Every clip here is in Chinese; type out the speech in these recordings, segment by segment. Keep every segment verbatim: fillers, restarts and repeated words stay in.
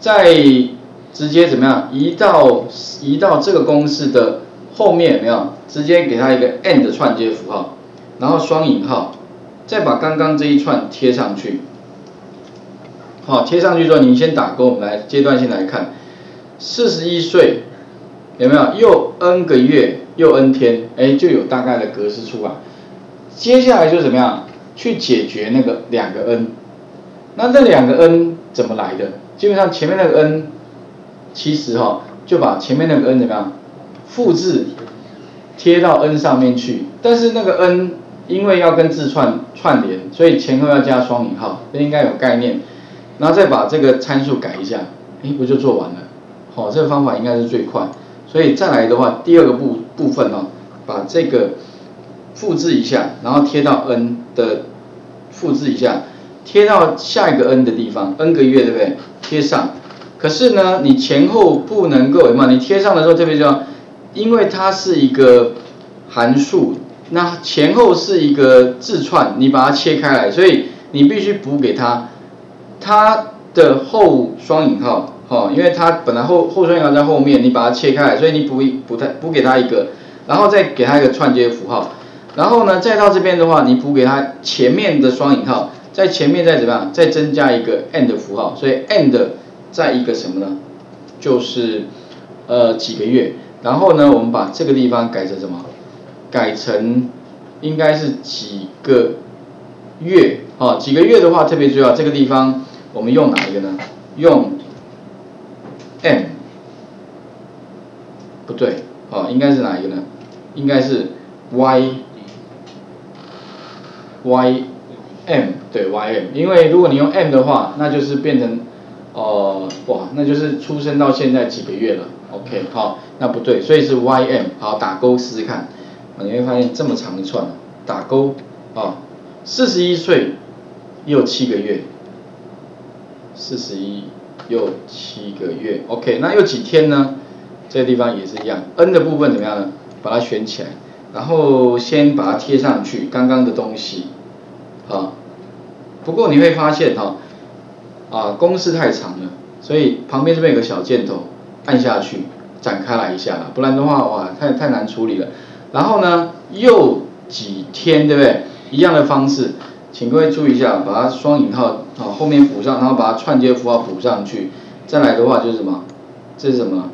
再直接怎么样移到移到这个公式的后面，有没有？直接给它一个 and 的串接符号，然后双引号，再把刚刚这一串贴上去。好，贴上去之后，你先打勾。我们来阶段性来看，四十一岁，有没有？又 n 个月，又 n 天，哎，就有大概的格式出来。接下来就怎么样去解决那个两个 n？ 那这两个 n 怎么来的？基本上前面那个 n， 其实哈、哦，就把前面那个 n 怎么样？复制贴到 n 上面去，但是那个 n 因为要跟字串串联，所以前后要加双引号，这应该有概念。然后再把这个参数改一下，哎，不就做完了？好、哦，这个方法应该是最快。所以再来的话，第二个部部分哦，把这个复制一下，然后贴到 n 的复制一下，贴到下一个 n 的地方 ，n 个月对不对？贴上。可是呢，你前后不能够，有没有？你贴上的时候特别重要。因为它是一个函数，那前后是一个字串，你把它切开来，所以你必须补给它它的后双引号，哦，因为它本来后后双引号在后面，你把它切开来，所以你补补它补给它一个，然后再给它一个串接符号，然后呢再到这边的话，你补给它前面的双引号，在前面再怎么样，再增加一个 and 符号，所以 and 再一个什么呢？就是呃几个月。然后呢，我们把这个地方改成什么？改成应该是几个月啊、哦？几个月的话特别重要。这个地方我们用哪一个呢？用 m 不对啊、哦，应该是哪一个呢？应该是 y y m 对 y m， 因为如果你用 m 的话，那就是变成哦、呃、哇，那就是出生到现在几个月了。OK， 好，那不对，所以是 Y M， 好，打勾试试看，你会发现这么长一串，打勾啊，四十一岁又七个月，四十一又七个月 ，OK， 那又几天呢？这个地方也是一样 ，N 的部分怎么样呢？把它选起来，然后先把它贴上去，刚刚的东西，啊，不过你会发现哈，啊，公式太长了，所以旁边这边有个小箭头。按下去，展开来一下啦，不然的话，哇，太太难处理了。然后呢，又几天，对不对？一样的方式，请各位注意一下，把它双引号啊后面补上，然后把它串接符号补上去。再来的话就是什么？这是什么？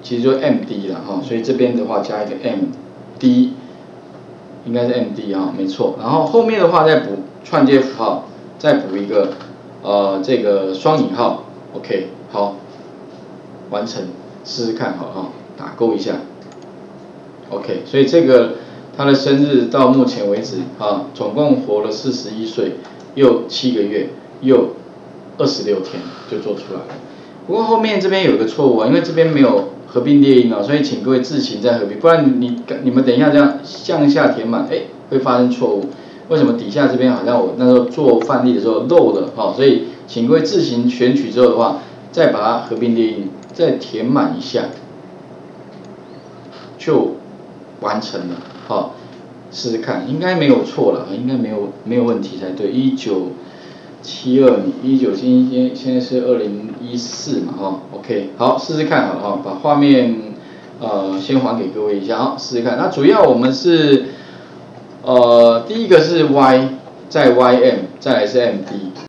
其实就 M D 了哈、哦，所以这边的话加一个 M D， 应该是 M D 啊、哦，没错。然后后面的话再补串接符号，再补一个呃这个双引号 ，OK， 好。完成，试试看好啊，打勾一下。OK， 所以这个他的生日到目前为止啊，总共活了四十一岁，又七个月，又二十六天就做出来了。不过后面这边有个错误啊，因为这边没有合并列印啊，所以请各位自行再合并，不然你你们等一下这样向下填满，哎，会发生错误。为什么底下这边好像我那时候做范例的时候漏了啊？所以请各位自行选取之后的话，再把它合并列印。再填满一下，就完成了。好、哦，试试看，应该没有错了，应该没有没有问题才对。一九七二年，一九七现现在是二零一四嘛，哈、哦、，OK， 好，试试看好了哈、哦，把画面呃先还给各位一下，好，试试看。那主要我们是呃第一个是 Y， 再 Y M， 再来是 M D。